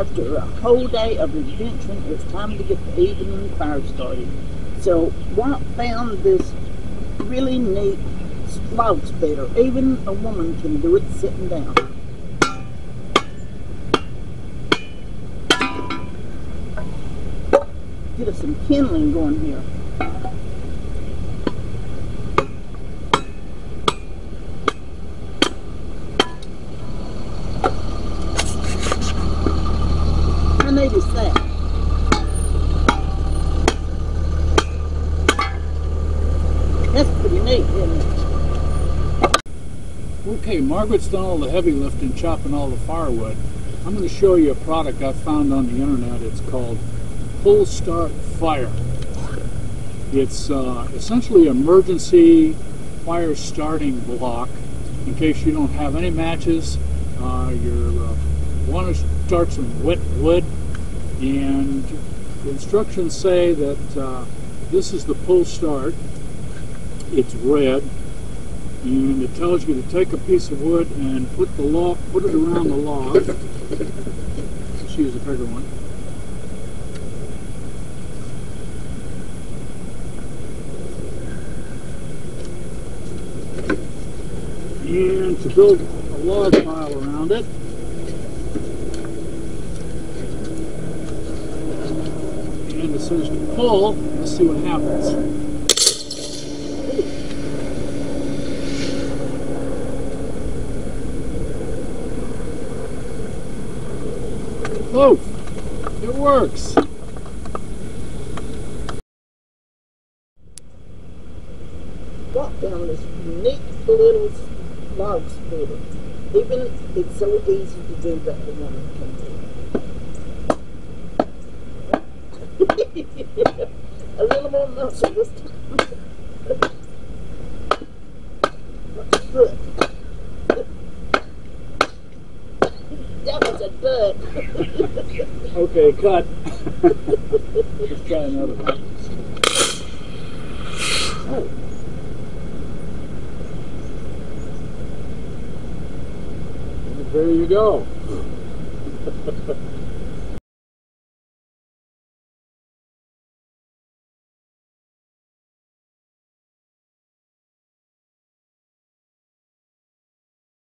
After a whole day of adventuring, it's time to get the evening fire started. So Wyatt found this really neat log splitter. Even a woman can do it sitting down. Get us some kindling going here. How neat is that? That's pretty neat, isn't it? Okay, Margaret's done all the heavy lifting, chopping all the firewood. I'm going to show you a product I found on the internet. It's called Pull Start Fire. It's essentially an emergency fire starting block in case you don't have any matches. You want to start some wet wood, and the instructions say that this is the pull start. It's red, and it tells you to take a piece of wood and put it around the log. Let's use a bigger one. And to build a log pile around it. And as soon as you pull, let's see what happens. Oh, it works. Wyatt found this neat little log splitter. Even it's so easy to do that the woman can do. A little more muscle this time. Good. That was a bud. Okay, cut. Let's try another one. Oh. There you go.